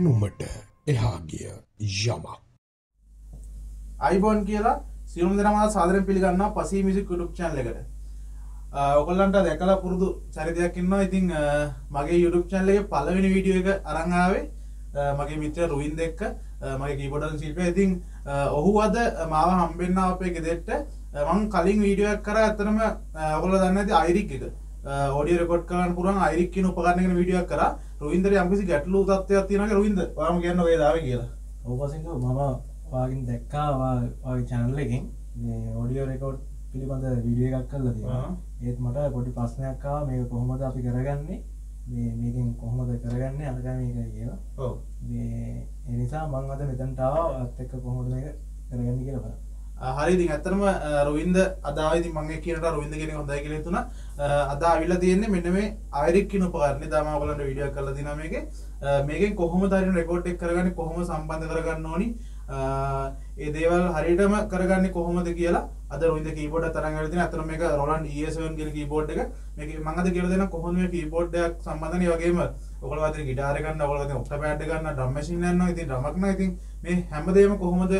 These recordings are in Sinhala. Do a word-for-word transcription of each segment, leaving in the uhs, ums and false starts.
දැනුමට එහා ගිය යමක්. අයිබෝන් කියලා සියලුම දෙනාම සාදරයෙන් පිළිගන්නවා පසී මියුසික් YouTube channel එකට. ඔයගොල්ලන්ට දැකලා පුරුදු චරිතයක් ඉන්නවා. ඉතින් මගේ YouTube channel එකේ පළවෙනි වීඩියෝ එක අරන් ආවේ මගේ මිත්‍ර රුවින්ද එක්ක මගේ කීබෝඩන් ශිල්පියා. ඉතින් ඔහු අද මාව හම්බෙන්න අපේ ගෙදරට මම කලින් වීඩියෝ එකක් කරා. අතරම ඔයගොල්ලෝ දන්නේ නැති I R I G එක audio record කරන්න පුළුවන් I R I G කියන උපකරණයකින් වීඩියෝ එකක් කරා. රුවින්දට යම්කිසි ගැටලු තත්ත්වයක් තියෙනවා කියලා රුවින්ද ඔයාම කියන්න ඔය දාවේ කියලා. ඕපසින් ගම මම ඔයාගෙන් දැක්කා ඔයාගේ channel එකෙන් මේ audio record පිළිබඳ වීඩියෝ එකක් කරලා තියෙනවා. ඒත් මට පොඩි ප්‍රශ්නයක් ආවා මේක කොහොමද අපි කරගන්නේ? මේ මේකෙන් කොහොමද කරගන්නේ? අරගෙන මේක කියලා. ඔව්. මේ ඒ නිසා මම අද මෙතනට ආවා ඔයත් එක්ක කොහොමද මේක කරගන්නේ කියලා බලන්න. හරි ඉතින් ඇත්තටම රුවින්ද අද ආවේ ඉතින් මම ඒ කියනට රුවින්ද කියන එක හොඳයි කියලා හිතුණා. අද ආවිලා තියෙන්නේ මෙන්න මේ I R I G කියන උපකරණේ. දැන් මම ඔයගලන්ට වීඩියෝ එකක් කරලා දිනා මේකේ. මේකෙන් කොහොමද හරියට රෙකෝඩ් එක කරගන්නේ? කොහොම සම්බන්ධ කරගන්න ඕනි? ඒ දේවල් හරියටම කරගන්නේ කොහොමද කියලා අද රුවින්ද කීබෝඩ් එක තරංග වල තියෙන. අතන මේක Roland E A seven කියන කීබෝඩ් එක. මේක මම අද කියලා දෙනවා කොහොමද මේ කීබෝඩ් එකක් සම්බන්ධ වෙන්නේ. ඒ වගේම ඔයගොල්ලෝ අතන গিitar ගන්න, ඔයගොල්ලෝ අතන ඔක්ටපෑඩ් ගන්න, ඩ්‍රම් මැෂින් යනවා. ඉතින් ඩ්‍රමක් නම් ඉතින් මේ හැමදේම කොහොමද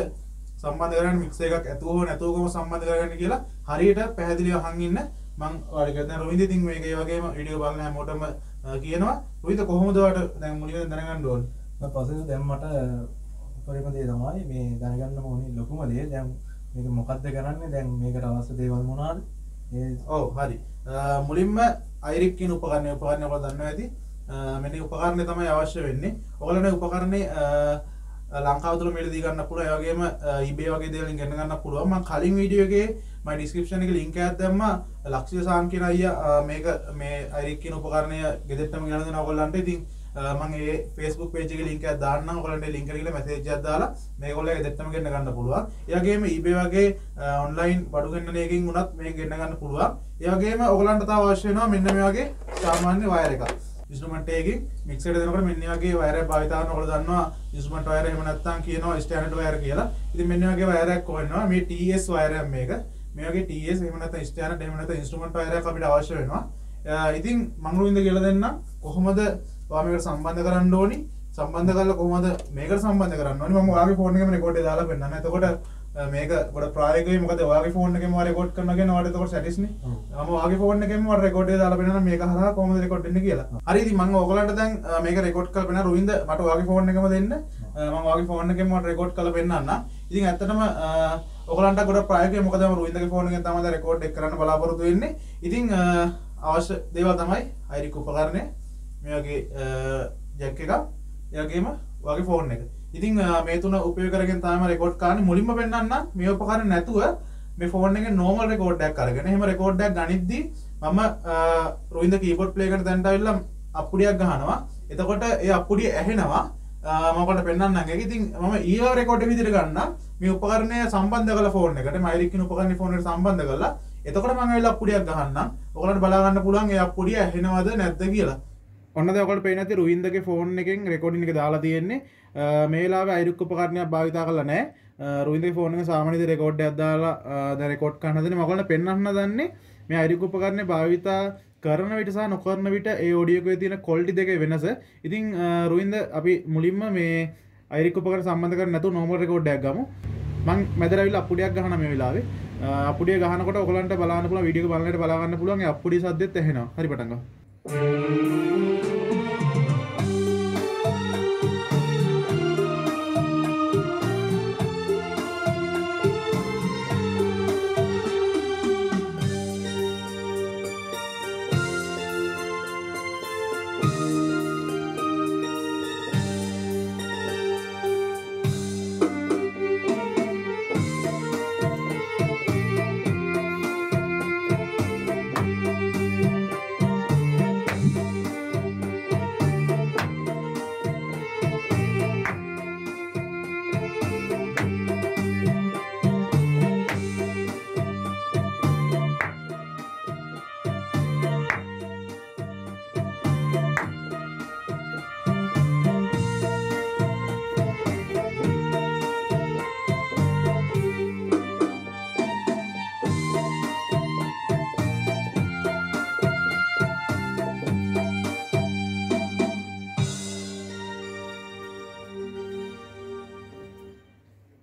සම්බන්ධ කරගන්නේ? මික්ස් එකක් ඇතුව හෝ නැතුව කොහොම සම්බන්ධ කරගන්නේ කියලා හරියට පැහැදිලිව අහන් ඉන්න මම ඔයාලට කියනවා රුවින්ද. ඉතින් මේක ඒ වගේම වීඩියෝ බලන හැමෝටම කියනවා. රුවින්ද කොහොමද ඔයාලට දැන් මුලින්ම දැනගන්න ඕන? මම පස්සේ දැන් මට පරිපදේ තමයි මේ දැනගන්න ඕනේ ලොකුම දේ. දැන් මේක මොකද්ද කරන්නේ? දැන් මේකට අවශ්‍ය දේවල් මොනවාද? ඒ ඔව් හරි. මුලින්ම I R I G කියන උපකරණය උපකරණය ඔයාලා දන්නවා ඇති. මෙන්න උපකරණය තමයි අවශ්‍ය වෙන්නේ. ඔයාලනේ උපකරණේ ලංකාව තුළ මෙහෙදී ගන්න පුළුවන්. ඒ වගේම eBay වගේ දේවල් ඉගෙන ගන්න පුළුවන්. මම කලින් වීඩියෝ එකේ මම description එකේ link එකක් දැම්මා. ලක්ෂ්‍ය සාම් කියන අයියා මේක මේ I R I G කියන උපකරණය ගෙදෙට්ටම ගෙනදෙන ඔයගොල්ලන්ට. ඉතින් මම ඒ Facebook page එකේ link එකක් දාන්නම්. ඔයාලට link එකකට message එකක් දාලා මේගොල්ලෝ ඒක දෙත්තම ගෙන්න ගන්න පුළුවන්. ඒ වගේම eBay වගේ online බඩු ගෙන්නන එකකින් උනත් මේක ගෙන්න ගන්න පුළුවන්. ඒ වගේම ඔයගලන්ට තව අවශ්‍ය වෙනවා මෙන්න මේ වගේ සාමාන්‍ය wire එකක්. instrument එකකින් mix එකට දෙනකොට මෙන්න මේ වගේ wire එකක් භාවිත කරනවා. ඔයගොල්ලෝ දන්නවා instrument wire එහෙම නැත්නම් කියනවා standard wire කියලා. ඉතින් මෙන්න මේ වගේ wire එකක් හොයනවා. මේ T S wire එක මේක. මේ වගේ T S එහෙම නැත්නම් standard එහෙම නැත්නම් instrument wire එකක් අපිට අවශ්‍ය වෙනවා. ඉතින් මම රුවින්ද කියලා දෙන්නම් කොහොමද ඔයාලට සම්බන්ධ කරන්න ඕනි. සම්බන්ධ කරලා කොහොමද මේකට සම්බන්ධ කරන්න ඕනි? මම ඔයාගේ ෆෝන් එකේම රෙකෝඩ් එක දාලා පෙන්නන්න. එතකොට මේක පොඩ ප්‍රායෝගික වෙයි. මොකද ඔයාගේ ෆෝන් එකේම ඔයා රෙකෝඩ් කරනවා කියන්නේ ඔයාලට එතකොට සැටිස්නේ. මම ඔයාගේ ෆෝන් එකේම ඔයාලට රෙකෝඩ් එක දාලා පෙන්නන්න මේක හරහා කොහොමද රෙකෝඩ් වෙන්නේ කියලා. හරි ඉතින් මම ඔයගලන්ට දැන් මේක රෙකෝඩ් කරලා පෙන්නන. රුවින්ද මට ඔයාගේ ෆෝන් එකම දෙන්න. මම ඔයාගේ ෆෝන් එකේම ඔයාලට රෙකෝඩ් කරලා පෙන්නන්න. ඉතින් ඇත්තටම ඔයගලන්ට පොඩ ප්‍රායෝගික මොකද මම රුවින්දගේ ෆෝන් එකෙන් තමයි දැන් රෙකෝඩ් එක කරන්න බලාපොරොත්තු වෙන්නේ. ඉතින් අවශ්‍ය දේවල් තමයි I R I G උපකරණය, මේ වගේ ජැක් එකක්, ඒ වගේම ඔයාගේ ෆෝන් එක. ඉතින් මේ තුන උපයෝග කරගෙන තමයි රෙකෝඩ් කරන්නේ. මුලින්ම පෙන්නන්න මේ උපකරණ නැතුව මේ ෆෝන් එකේ normal රෙකෝඩ් එකක් අරගෙන එහෙම රෙකෝඩ් එකක් ගනිද්දී මම රුවින්ද කීබෝඩ් ප්ලේ එකට දැන්ට අවිල්ලා අප්පුඩියක් ගහනවා. එතකොට ඒ අප්පුඩිය ඇහෙනවා. මම ඔයාලට පෙන්නන්නම් ඒක. ඉතින් මම ඊළඟ රෙකෝඩ් එක විදිහට ගන්නම්. මේ උපකරණය සම්බන්ධ කරලා ෆෝන් එකට, මයිරික් කියන උපකරණේ ෆෝන් එකට සම්බන්ධ කරලා. එතකොට මම අවිල්ලා අප්පුඩියක් ගහන්නම්. ඔයාලට බලා ගන්න පුළුවන් ඒ අප්පුඩිය ඇහෙනවද නැද්ද කියලා. ඔන්න දැන් ඔයගොල්ලෝ පේන ඇති රුවින්දගේ ෆෝන් එකෙන් රෙකෝඩින් එක දාලා තියෙන්නේ. මේ වෙලාවේ I R I G උපකරණයක් භාවිත කරලා නැහැ. රුවින්දගේ ෆෝන් එකේ සාමාන්‍ය විදිහට රෙකෝඩ් එකක් දාලා දැන් රෙකෝඩ් කරන්න හදන්නේ. මම ඔයගොල්ලන්ට පෙන්වන්න දන්නේ මේ I R I G උපකරණය භාවිත කරන විට සහ නොකරන විට ඒ ඔඩියෝ එකේ තියෙන ක්වොලිටි දෙකේ වෙනස. ඉතින් රුවින්ද අපි මුලින්ම මේ I R I G උපකරණ සම්බන්ධ කරන්නේ නැතුව normal රෙකෝඩ් එකක් ගමු. මම මැදට අවිල අප්පුඩියක් ගහනවා මේ වෙලාවේ. අප්පුඩිය ගහනකොට ඔයගොල්ලන්ට බලන්න පුළුවන් වීඩියෝ එක බලනකොට බලා ගන්න පුළුවන් ඒ අප්පුඩිය සද්දෙත් ඇහෙනවා. හරි පටන් ගමු.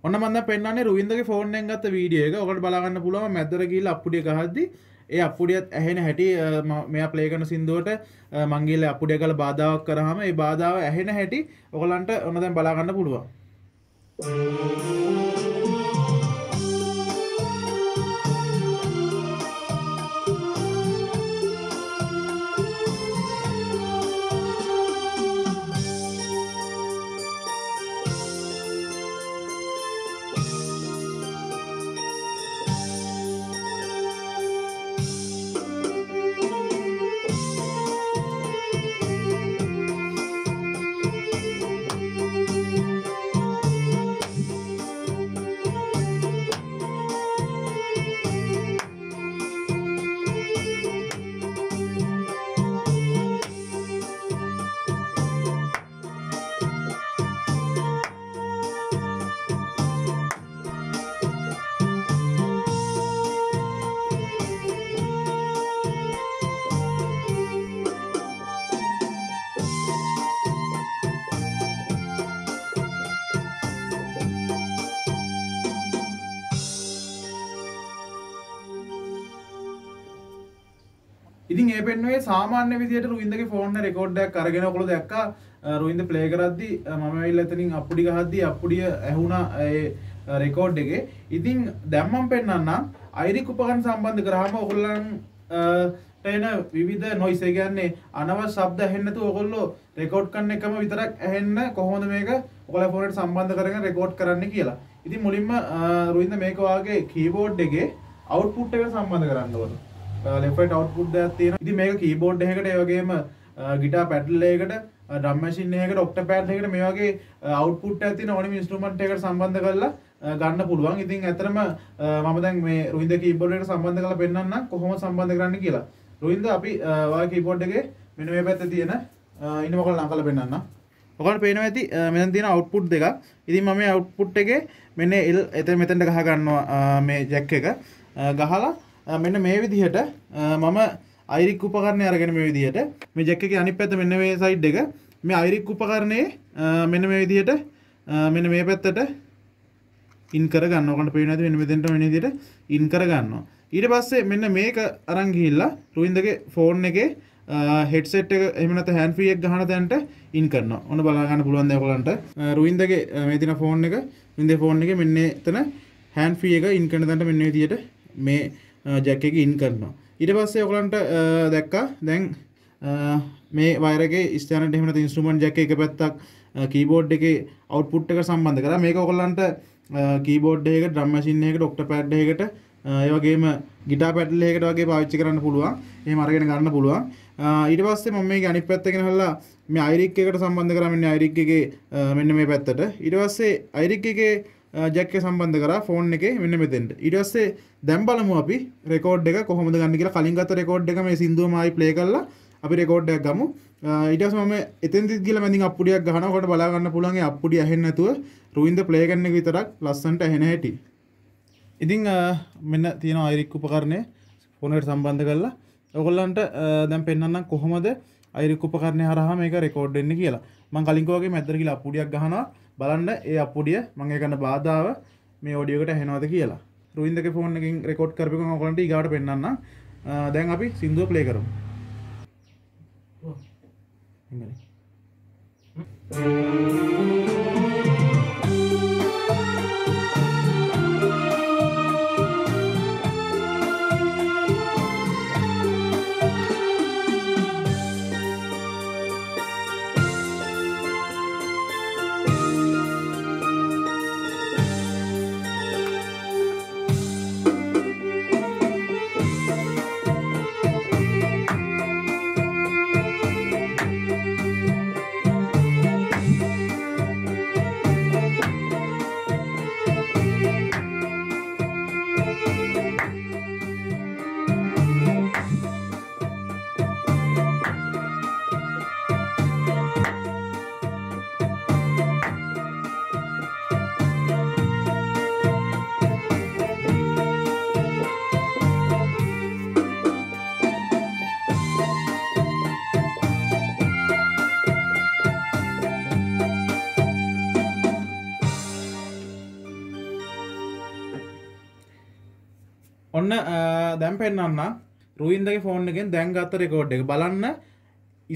ඔන්න මම දැන් පෙන්නන්නේ රුවින්දගේ ෆෝන් එකෙන් ගත්ත වීඩියෝ එක. ඔකට බලා ගන්න පුළුවන් මම මැදට ගිහිල්ලා අප්පුඩිය ගහද්දි ඒ අප්පුඩියත් ඇහෙන හැටි මෙයා ප්ලේ කරන සින්දුවට මං ගිහිල්ලා අප්පුඩිය ගාලා බාධාවක් කරාම ඒ බාධාව ඇහෙන හැටි ඔයගලන්ට ඔන්න දැන් බලා ගන්න පුළුවන්. ඉතින් මේ පෙන්වුවේ සාමාන්‍ය විදියට රුවින්දගේ ෆෝන් එක රෙකෝඩ් එකක් අරගෙන ඔයගොල්ලෝ දැක්කා රුවින්ද ප්ලේ කරද්දි මම ඇවිල්ලා එතනින් අප්පුඩි ගහද්දි අප්පුඩිය ඇහුණා ඒ රෙකෝඩ් එකේ. ඉතින් දැන් මම පෙන්නන්නම් අයිරික් උපකරණ සම්බන්ධ කරාම ඔයගොල්ලන්ට එන විවිධ නොයිස් ඒ කියන්නේ අනවශ්‍ය ශබ්ද ඇහෙන්නේ නැතුව ඔයගොල්ලෝ රෙකෝඩ් කරන එකම විතරක් ඇහෙන්න කොහොමද මේක ඔයගොල්ලෝ ෆෝන් එකට සම්බන්ධ කරගෙන රෙකෝඩ් කරන්න කියලා. ඉතින් මුලින්ම රුවින්ද මේක වාගේ කීබෝඩ් එකේ අවුට්පුට් එක සම්බන්ධ කරන්න ඕන. left right output එකක් තියෙනවා. ඉතින් මේක keyboard එකකට ඒ වගේම guitar pedal එකකට drum machine එකකට octopad එකකට මේ වගේ output එකක් තියෙන ඕනම instrument එකකට සම්බන්ධ කරලා ගන්න පුළුවන්. ඉතින් ඇත්තටම මම දැන් මේ රුහින්ද keyboard එකට සම්බන්ධ කරලා පෙන්නන්නම් කොහොමද සම්බන්ධ කරන්න කියලා. රුහින්ද අපි ඔය keyboard එකේ මෙන්න මේ පැත්තේ තියෙන ඉන්න මොකක් ලංකලා පෙන්නන්නම්. ඔකට පේනවා ඇති මෙතන තියෙන output දෙකක්. ඉතින් මම මේ output එකේ මෙන්න L එතන මෙතනට ගහ ගන්නවා මේ jack එක ගහලා මෙන්න මේ විදිහට මම අයිරික් උපකරණය අරගෙන මේ විදිහට මේ ජැක් එකේ අනිත් පැත්ත මෙන්න මේ සයිඩ් එක මේ අයිරික් උපකරණයේ මෙන්න මේ විදිහට මෙන්න මේ පැත්තට ඉන් කර ගන්න ඕකට පේන්නේ නැති මෙන්න මෙතෙන්ට මෙන්න විදිහට ඉන් කර ගන්නවා. ඊට පස්සේ මෙන්න මේක අරන් ගිහිල්ලා රුවින්දගේ ෆෝන් එකේ හෙඩ්සෙට් එක එහෙම නැත්නම් හෑන්ඩ් ෆ්‍රී එක ගන්න තැනට ඉන් කරනවා. ඔන්න බලා ගන්න පුළුවන් දැන් ඔයගලන්ට රුවින්දගේ මේ දින ෆෝන් එක රුවින්දේ ෆෝන් එකේ මෙන්න එතන හෑන්ඩ් ෆ්‍රී එක ඉන් කරන තැනට මෙන්න මේ විදිහට මේ ජැක් එක ඉන් කරනවා. ඊට පස්සේ ඔයගලන්ට දැක්කා දැන් මේ වයර් එකේ ස්ටෑන්ඩ් එහෙම නැත්නම් ඉන්ස්ට්‍රුමන්ට් ජැක් එක එක පැත්තක් කීබෝඩ් එකේ අවුට්පුට් එක සම්බන්ධ කරා. මේක ඔයගලන්ට කීබෝඩ් එකකට, ඩ්‍රම් මැෂින් එකකට, ඔක්ටෝපැඩ් එකකට, ඒ වගේම গিටාර් පැඩල් එකකට වගේ පාවිච්චි කරන්න පුළුවන්. එහෙම අරගෙන ගන්න පුළුවන්. ඊට පස්සේ මම මේක අනිත් පැත්ත ගෙනහලා මේ අයිරික් එකට සම්බන්ධ කරා මෙන්න අයිරික් එකේ මෙන්න මේ පැත්තට. ඊට පස්සේ අයිරික් එකේ ජැක් එක සම්බන්ධ කරා ෆෝන් එකේ මෙන්න මෙතෙන්ට. ඊට පස්සේ දැන් බලමු අපි රෙකෝඩ් එක කොහොමද ගන්න කියලා. කලින් ගත්ත රෙකෝඩ් එක මේ සින්දුවම ආයි ප්ලේ කරලා අපි රෙකෝඩ් එකක් ගමු. ඊට පස්සේ මම එතෙන්දිත් ගිහලා මම අප්පුඩියක් ගහනවා. ඔකට බලා ගන්න පුළුවන් ඒ අප්පුඩිය ඇහෙන්නේ නැතුව රුවින්ද ප්ලේ කරන එක විතරක් ලස්සනට ඇහෙන හැටි. ඉතින් මෙන්න තියෙන අයිරික් උපකරණය ෆෝන් එකට සම්බන්ධ කරලා ඔයගොල්ලන්ට දැන් පෙන්නන්නම් කොහොමද අයිරික් උපකරණය හරහා මේක රෙකෝඩ් වෙන්නේ කියලා. මම කලින් කෝගේ මැද්දට ගිහලා අප්පුඩියක් ගහනවා. බලන්න ඒ අප්පුඩිය මම ඒ කරන බාධාව මේ ඔඩියෝ එකට ඇහෙනවද කියලා. රුවින්දගේ ෆෝන් එකෙන් රෙකෝඩ් කරපු ගමන් ඔයගලන්ට ඊගාවට පෙන්නන්න. දැන් අපි සින්දුව ප්ලේ කරමු. ඔන්න දැන් පෙන්නන්න රුහින්දගේ ෆෝන් එකෙන් දැන් ගත්ත රෙකෝඩ් එක බලන්න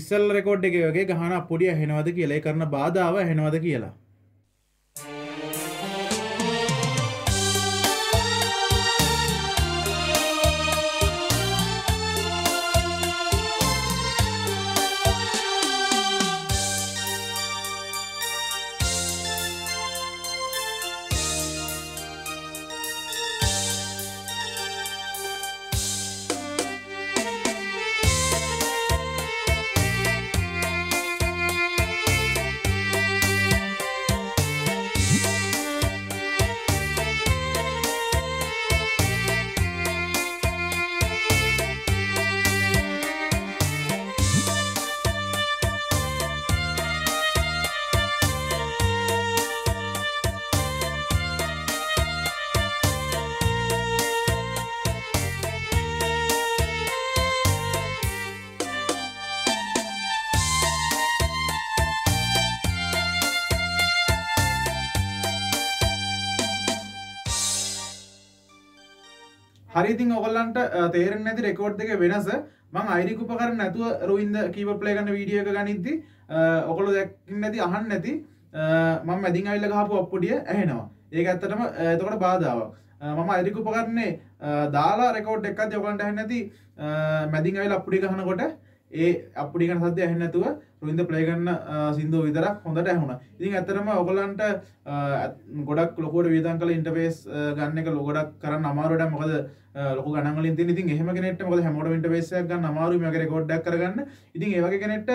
ඉස්සල් රෙකෝඩ් එකේ වගේ ගහන අපොඩිය ඇහෙනවද කියලා ඒ කරන බාධාව ඇහෙනවද කියලා හරියටින් ඔයගලන්ට තේරෙන්නේ නැති රෙකෝඩ් දෙකේ වෙනස මම අයිරිග් උපකරණ නැතුව රුහින්ද කීබෝඩ් ප්ලේ කරන වීඩියෝ එක ගනිද්දි ඔයගොල්ලෝ දැක්ින් නැති අහන්න නැති මම මැදින් අවිල්ල ගහපු අප්පුඩිය ඇහෙනවා. ඒක ඇත්තටම එතකොට බාධාවක්. මම අයිරිග් උපකරණේ දාලා රෙකෝඩ් එකක්ද ඔයගලන්ට ඇහෙන්නේ නැති මැදින් අවිල්ල අප්පුඩිය ගහනකොට ඒ අප්පුඩිය ගන්න සද්දය ඇහෙන්නේ නැතුව රුහින්ද ප්ලේ කරන සින්දුව විතරක් හොඳට ඇහුණා. ඉතින් ඇත්තටම ඔයගලන්ට ගොඩක් ලොකුවට වේදන් කළ ඉන්ටර්ෆේස් ගන්න එක ලොගොඩක් කරන්න අමාරු වැඩක්. මොකද ලොකු ගණන් වලින් තියෙන ඉතින් එහෙම කෙනෙක්ට මොකද හැමෝටම ඉන්ටර්ෆේස් එකක් ගන්න අමාරුයි මේක රෙකෝඩ් එකක් කරගන්න. ඉතින් ඒ වගේ කෙනෙක්ට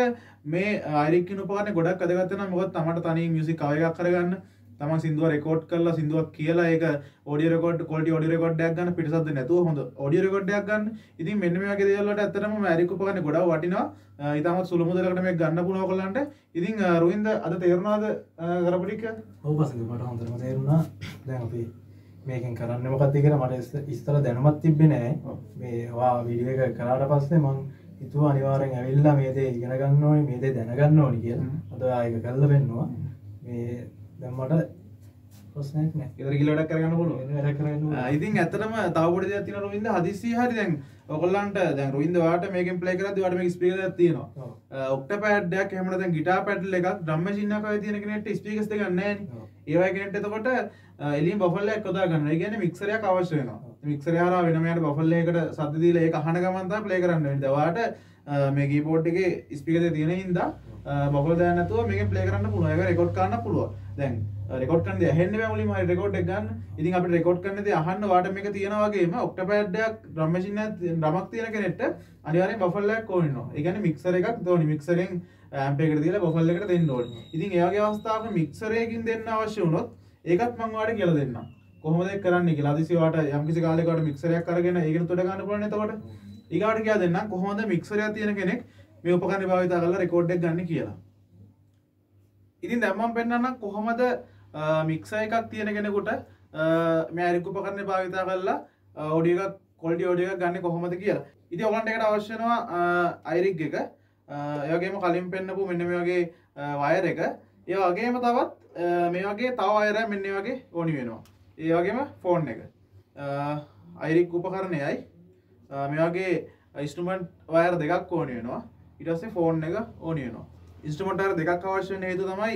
මේ IRIG කියන උපකරණය ගොඩක් වැදගත් වෙනවා. මොකද තමන්ට තනියෙන් මියුසික් කව එකක් කරගන්න, තමන් සින්දුව රෙකෝඩ් කරලා සින්දුවක් කියලා ඒක audio record, quality audio record එකක් ගන්න පිටසද්ද නැතුව හොඳ ඔඩියෝ රෙකෝඩ් එකක් ගන්න. ඉතින් මෙන්න මේ වගේ දේවල් වලට ඇත්තටම මේ IRIG උපකරණය ගොඩක් වටිනවා. ඊටමත් සුළු මුදලකට මේක ගන්න පුළුවන් ඔයගොල්ලන්ට. ඉතින් රුහින්ද අද තේරුණාද කරපු ටික? ඔව් පස්සේ මට හොඳටම තේරුණා. දැන් අපි මේකෙන් කරන්න මොකක්ද කියලා මට ඉස්සර දැනුමක් තිබ්බේ නෑ. මේ ඔයා වීඩියෝ එක කරාට පස්සේ මං හිතුවා අනිවාර්යෙන් ඇවිල්ලා මේ දේ ඉගෙන ගන්න ඕනේ, මේ දේ දැනගන්න ඕනේ කියලා. අද ආයෙ ඒක කරලා වෙන්නවා. මේ දැන් මට ප්‍රශ්නයක් නෑ. ඉතින් කිලෝ වැඩක් කරගන්න පුළුවන්. ඉතින් වැඩක් කරගන්න ඕනේ. ආ ඉතින් ඇත්තටම තව පොඩි දෙයක් තියෙනවා රුහින්ද. හදිස්සිය හරි දැන් ඔයගොල්ලන්ට දැන් රුහින්ද වාට මේකෙන් ප්ලේ කරද්දී වාට මේක ස්පීකර් එකක් තියෙනවා. ඔක්ටපෑඩ් එකක් එහෙමද දැන් ගිටාර් පැඩල් එකක්, ඩ්‍රම් මැෂින් එකක් වගේ තියෙන කෙනෙක්ට ස්පීකර්ස් දෙකක් නෑනේ. ඒ වගේ කෙනෙක්ට එතකොට එළියෙන් බෆල් එකක් යොදා ගන්න. ඒ කියන්නේ මික්සර් එකක් අවශ්‍ය වෙනවා. මික්සර් හරහා වෙනම යාට බෆල් එකකට සද්ද දීලා ඒක අහන ගමන් තමයි ප්ලේ කරන්න වෙන්නේ. වාට මේ කීබෝඩ් එකේ ස්පීකර් දෙක තියෙන හින්දා බෆල් දාන්න නැතුව මේකෙන් ප්ලේ කරන්න පුළුවන්. ඒක රෙකෝඩ් කරන්න පුළුවන්. දැන් රෙකෝඩ් කරන දේ ඇහෙන්න බෑ මුලින්ම හරි රෙකෝඩ් එක ගන්න. ඉතින් අපිට රෙකෝඩ් කරන දේ අහන්න වාට මේක තියෙන වගේම ඔක්ටපෑඩ් එකක්, ඩ්‍රම් මැෂින් එකක්, ඩ්‍රමක් තියෙන කෙනෙක්ට අනිවාර්යෙන් බෆල් එකක් ඕන වෙනවා. ඒ කියන්නේ මික්සර් එකක් ඕනි. මික්සරෙන් ඇම්ප් එකට දීලා බෆල් එකට දෙන්න ඕනේ. ඉතින් ඒ වගේ අවස්ථාවක මික්සර් එකකින් දෙන්න අවශ්‍ය වුණොත් ඒකත් මම ඔයාලට කියලා දෙන්නම්. කොහොමද ඒක කරන්නේ කියලා. අදිසි ඔයාලට යම් කිසි කාලයක ඔයාලට මික්සර් එකක් අරගෙන ඒකෙන් තොඩ ගන්න පුළුවන් එතකොට. ඊගාට කියලා දෙන්නම් කොහොමද මික්සර් එකක් තියෙන කෙනෙක් මේ උපකරණය භාවිතා කරලා රෙකෝඩ් එකක් ගන්න කියලා. ඉතින් දැන් මම පෙන්නන්නම් කොහොමද මික්සර් එකක් තියෙන කෙනෙකුට මේ IRIG උපකරණය භාවිතා කරලා ඔඩියෝ එකක්, ක්වොලිටි ඔඩියෝ එකක් ගන්න කොහොමද කියලා. ඉතින් ඔයගලන්ට ඒකට අවශ්‍ය වෙනවා IRIG එක. ඒ වගේම කලින් පෙන්නපු මෙන්න මේ වගේ වයර් එක. ඒ වගේම තවත් මේ වගේ තව අයර මෙන්න වගේ ඕනි වෙනවා. ඒ වගේම ෆෝන් එක. IRIG උපකරණයයි මේ වගේ ඉන්ස්ට්‍රුමන්ට් වයර් දෙකක් ඕනි වෙනවා. ඊට පස්සේ ෆෝන් එක ඕනි වෙනවා. ඉන්ස්ට්‍රුමන්ට් වයර් දෙකක් අවශ්‍ය වෙන හේතුව තමයි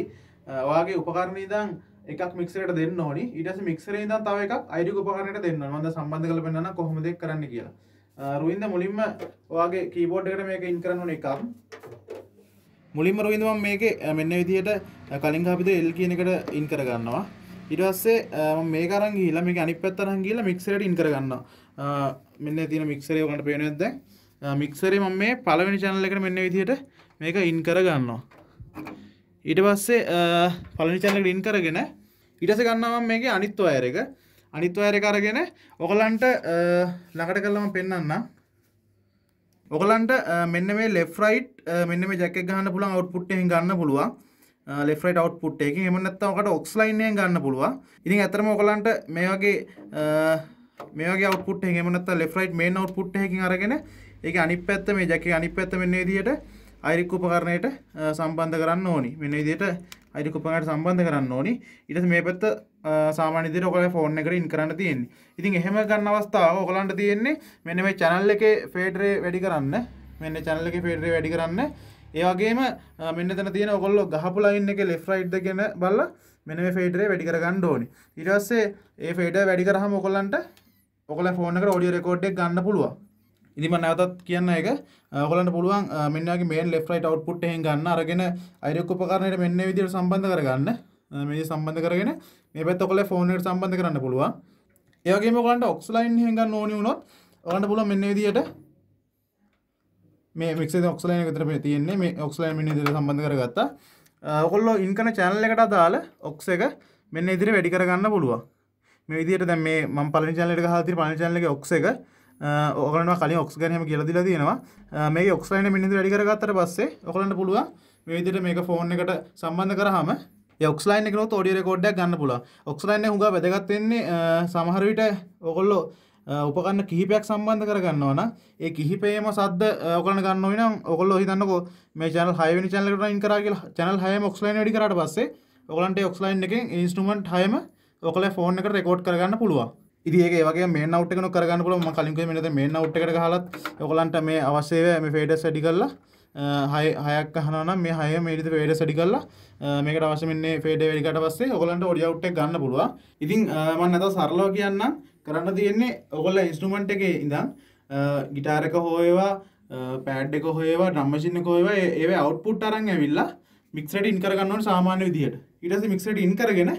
ඔයාගේ උපකරණේ ඉඳන් එකක් මික්සරයට දෙන්න ඕනි. ඊට පස්සේ මික්සරේ ඉඳන් තව එකක් IRIG උපකරණයට දෙන්න ඕනි. මම දැන් සම්බන්ධ කරලා පෙන්නන්න කොහොමද ඒක කරන්න කියලා. රුහින්ද මුලින්ම ඔයාගේ කීබෝඩ් එකට මේක ඉන් කරන්න ඕන එකක්. මුලින්ම රුහින්ද මම මේකේ මෙන්න විදිහට කලින් ගහපිට L කියන එකට ඉන් කර ගන්නවා. ඊට පස්සේ මම මේක අරන් ගිහිල්ලා මේක අනිත් පැත්ත අරන් ගිහිල්ලා මික්සරේට ඉන් කර ගන්නවා. මෙන්න තියෙන මික්සරේ ඔයගොල්ලන්ට පේනවද දැන්? මික්සරේ මම මේ පළවෙනි channel එකට මෙන්න විදිහට මේක ඉන් කර ගන්නවා. ඊට පස්සේ පළවෙනි channel එකට ඉන් කරගෙන ඊට පස්සේ ගන්නවා මම මේකේ අනිත් වයර් එක. අනිත් වයර් එක අරගෙන ඔයගොල්ලන්ට ළඟට කරලා මම පෙන්නන්නම්. ඔයගලන්ට මෙන්න මේ left right මෙන්න මේ jack එක ගන්න පුළුවන් output එකෙන් ගන්න පුළුවන් left right output එකකින් එහෙම නැත්නම් ඔකට aux line එකෙන් ගන්න පුළුවන්. ඉතින් ඇත්තටම ඔයගලන්ට මේ වගේ මේ වගේ output එකකින් එහෙම නැත්නම් left right main output එකකින් අරගෙන ඒකේ අනිත් පැත්ත මේ jack එකේ අනිත් පැත්ත මෙන්න මේ විදිහට IRIG උපකරණයට සම්බන්ධ කරන්න ඕනි. මෙන්න විදිහට අයිරි කුප්පකට සම්බන්ධ කරන්න ඕනි. ඊට පස්සේ මේ පැත්ත සාමාන්‍ය විදිහට ඔයගොල්ලෝ ෆෝන් එකකට ඉන් කරන්න තියෙන්නේ. ඉතින් එහෙම ගන්න අවස්ථාව ඔයගලන්ට තියෙන්නේ මෙන්න මේ channel එකේ fade rate වැඩි කරන්න. මෙන්න channel එකේ fade rate වැඩි කරන්න. ඒ වගේම මෙන්න එතන තියෙන ඔයගොල්ලෝ ගහපු line එකේ left right ද ගැන බලලා මෙන්න මේ fade rate වැඩි කර ගන්න ඕනි. ඊට පස්සේ මේ fade වැඩි කරාම ඔයගලන්ට ඔයගොල්ලෝ ෆෝන් එකට audio record එකක් ගන්න පුළුවන්. ඉතින් මම නැවතත් කියන්න එක ඔයගලන්ට පුළුවන් මෙන්න වගේ මේන් left right output එකෙන් ගන්න අරගෙන IRIG උපකරණයට මෙන්න මේ විදිහට සම්බන්ධ කරගන්න මේ සම්බන්ධ කරගෙන මේ පැත්ත ඔයගලේ ෆෝන් එකට සම්බන්ධ කරන්න පුළුවන්. ඒ වගේම ඔයගලන්ට aux line එකෙන් ගන්න ඕනි වුණොත් ඔයගලන්ට පුළුවන් මෙන්න මේ විදිහට මේ mixer එකේ aux line එක විතර තියෙන්නේ මේ aux line මෙන්න විදිහට සම්බන්ධ කරගත්තා. ඔයගොල්ලෝ in කරන channel එකට අදාළ aux එක මෙන්න ඉදිරිය වැඩි කරගන්න පුළුවන්. මේ විදිහට දැන් මේ මම පළවෙනි channel එකට ගහලා තියෙන පළවෙනි channel එකේ aux එක ඔයගලන්ට කලින් ඔක්ස් ගන්න හැම කියලා දීලා තියෙනවා. මේකේ ඔක්ස් ලයින් එක මෙන්න ඉදිරියට වැඩි කරගත්තට පස්සේ ඔයගලන්ට පුළුවන් මේ විදිහට මේක ෆෝන් එකට සම්බන්ධ කරාම ඒ ඔක්ස් ලයින් එකනොත් ඔඩියෝ රෙකෝඩ් එකක් ගන්න පුළුවන්. ඔක්ස් ලයින් එක හුඟා වැදගත් වෙන්නේ සමහර විට ඔයගොල්ලෝ උපකරණ කිහිපයක් සම්බන්ධ කරගන්නවා නම් ඒ කිහිපේම සද්ද ඔයගලන්ට ගන්න ඕනේ නම් ඔයගොල්ලෝ හිතන්නකෝ මේ channel හය වෙනි channel එකට රයින් කරා කියලා channel හයම ඔක්ස් ලයින් වැඩි කරාට පස්සේ ඔයගලන්ට ඒ ඔක්ස් ලයින් එකෙන් instrument හයම ඔයගලගේ ෆෝන් එකට රෙකෝඩ් කරගන්න පුළුවන්. ඉතින් ඒක ඒ වගේ මේන් අවුට් එකනොත් කරගන්න පුළුවන්. මම කලින් කිව්වේ මෙන්න දැන් මේන් අවුට් එකට ගහලත් ඔයගලන්ට මේ අවශ්‍ය වේ මේ ෆේඩර්ස් වැඩි කරලා හයක් අහනවා නම් මේ හය මේ විදිහට ෆේඩර්ස් වැඩි කරලා මේකට අවශ්‍ය මෙන්නේ ෆේඩර් වැඩි කරලා පස්සේ ඔයගලන්ට ඔඩියෝ අවුට් එක ගන්න පුළුවන්. ඉතින් මම නැතත් සරලව කියන්නම් කරන්න තියෙන්නේ ඔයගොල්ලෝ ඉන්ස්ට්‍රුමන්ට් එකේ ඉඳන් গিitar එක හෝ ඒවා pad එක හෝ ඒවා drum machine එක හෝ ඒවා ඒවේ output අරන් ඇවිල්ලා mixer එකට in කරගන්න ඕනේ සාමාන්‍ය විදිහට. ඊට පස්සේ mixer එකට in කරගෙන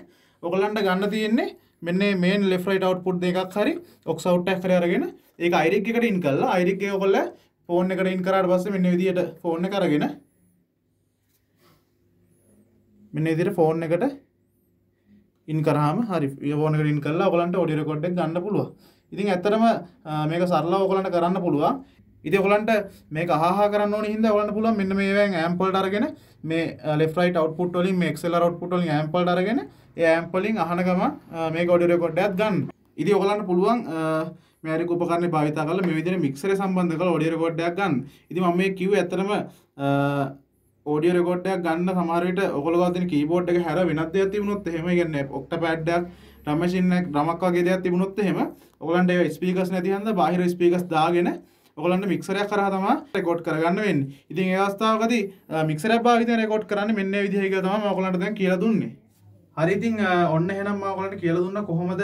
ඔයගලන්ට ගන්න තියෙන්නේ මෙන්න මේ main left right output දෙකක් හරි aux out එකක් හරි අරගෙන ඒක IRIG එකට in කරලා IRIG එක ඔයගොල්ලෝ phone එකට in කරාට පස්සේ මෙන්න විදියට phone එක අරගෙන මෙන්න විදියට phone එකට in කරාම හරි phone එකට in කරලා ඔයගලන්ට audio record එක ගන්න පුළුවන්. ඉතින් ඇත්තටම මේක සරලව ඔයගලන්ට කරන්න පුළුවන්. ඉතින් ඔයගලන්ට මේක අහහා කරන්න ඕනේ හින්දා ඔයගලන්ට පුළුවන් මෙන්න මේ වෑන් amp වලට අරගෙන මේ left right output වලින් මේ X L R output වලින් amp වලට අරගෙන ඒ amp වලින් අහන ගමන් මේක audio record එකක් ගන්න. ඉතින් ඔයගලන්ට පුළුවන් මේ IRIG උපකරණේ භාවිතා කරලා මේ විදිහට mixer එක සම්බන්ධ කරලා audio record එකක් ගන්න. ඉතින් මම මේ කිව්වේ ඇත්තටම audio record එකක් ගන්න සමහර විට ඔයගොල්ලෝ ගාව තියෙන keyboard එක හැර වෙනත් දෙයක් තිබුණොත් එහෙම කියන්නේ octapad එකක් drum machine එකක් drumක් වගේ දෙයක් තිබුණොත් එහෙම ඔයගලන්ට ඒ speakers නැති හන්ද බාහිර speakers දාගෙන ඔයගලන්ට mixer එකක් කරා තමයි record කරගන්න වෙන්නේ. ඉතින් ඒ අවස්ථාවකදී mixer එක භාවිතයෙන් record කරන්නේ මෙන්න මේ විදිහේ කියලා තමයි මම ඔයගලන්ට දැන් කියලා දුන්නේ. හරි ඉතින් ඔන්න එහෙනම් මම ඔයගලන්ට කියලා දුන්නා කොහොමද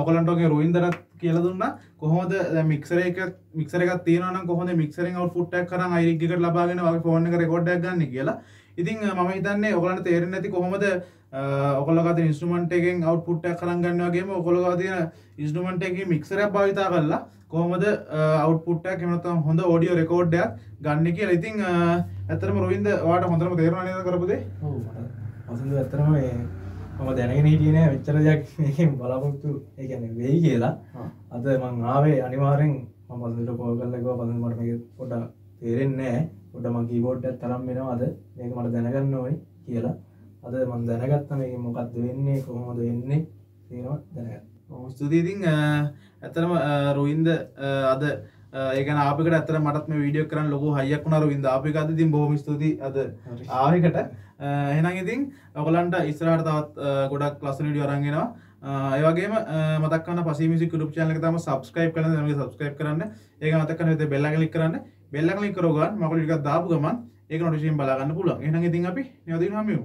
ඔයගලන්ට ඔගේ රෝහින්දරත් කියලා දුන්නා කොහොමද දැන් mixer එක mixer එකක් තියෙනවා නම් කොහොමද mixer එකෙන් output එකක් කරන් IRIG එකට ලබාගෙන ඔයගේ phone එක record එකක් ගන්න කියලා. ඉතින් මම හිතන්නේ ඔයගලන්ට තේරෙන්නේ නැති කොහොමද ඔයගොල්ලෝ ගාව තියෙන instrument එකෙන් output එකක් කරන් ගන්නවා වගේම ඔයගොල්ලෝ ගාව තියෙන instrument එකේ mixer එකක් භාවිතා කරලා කොහොමද output එකක් එහෙම නැත්නම් හොඳ audio record එකක් ගන්න කියලා. ඉතින් ඇත්තටම රොහින්ද ඔයාලට හොඳටම තේරෙනවා නේද කරපු දේ? ඔව් මට අසන්දු ඇත්තටම මේ මම දැනගෙන හිටියේ නෑ මෙච්චර දෙයක් මේකෙන් බලාපොරොත්තු ඒ කියන්නේ වෙයි කියලා. අද මං ආවේ අනිවාර්යෙන් මම පසුදට කෝල් කරලා ගියා පසුදට මට මේක පොඩ්ඩක් තේරෙන්නේ නෑ. පොඩ්ඩක් මං keyboard එකක් තරම් වෙනවා අද මේක මට දැනගන්න ඕනේ කියලා. අද මම දැනගත්තා මේකෙන් මොකක්ද වෙන්නේ කොහොමද වෙන්නේ කියලා දැනගත්තා. ඔව් ස්තුතියි. ඉතින් ඇත්තටම රොහින්ද අද ඒ කියන්නේ ආපෙකට ඇත්තට මටත් මේ වීඩියෝ කරන්න ලොකු හයියක් වුණා රොහින්ද ආපෙකට. ඉතින් බොහොම ස්තුතියි අද ආවෙකට. එහෙනම් ඉතින් ඔයගලන්ට ඉස්සරහට තවත් ගොඩක් ක්ලාස් වීඩියෝ අරන් එනවා. ඒ වගේම මතක් කරන්න පසි මියුසික් YouTube channel එක තමයි subscribe කරන්න දැන් මේක subscribe කරන්න. ඒක මතක් කරන්න මේ bell එක click කරන්න. bell එක click කරගන්න මම ඔයගලට දාපු ගමන් ඒක notification බලා ගන්න පුළුවන්. එහෙනම් ඉතින් අපි නැවතිනවා මෙමු.